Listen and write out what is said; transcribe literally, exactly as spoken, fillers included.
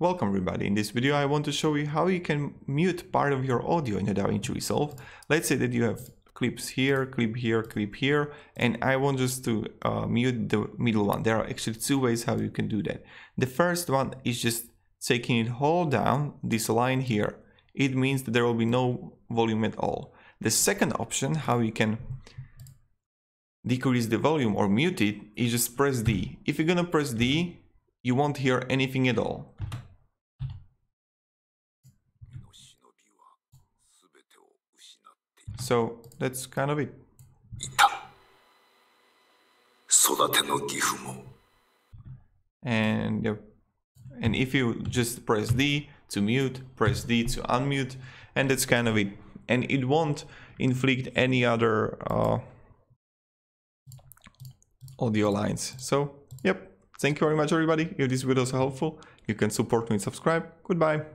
Welcome everybody. In this video I want to show you how you can mute part of your audio in the DaVinci Resolve. Let's say that you have clips here, clip here, clip here, and I want just to uh, mute the middle one. There are actually two ways how you can do that. The first one is just taking it all down, this line here. It means that there will be no volume at all. The second option, how you can decrease the volume or mute it, is just press D. If you're gonna press D, you won't hear anything at all. So that's kind of it. And yep. And if you just press D to mute, press D to unmute, and that's kind of it. And it won't inflict any other uh, audio lines. So yep. Thank you very much everybody. If this video is helpful, you can support me and subscribe. Goodbye.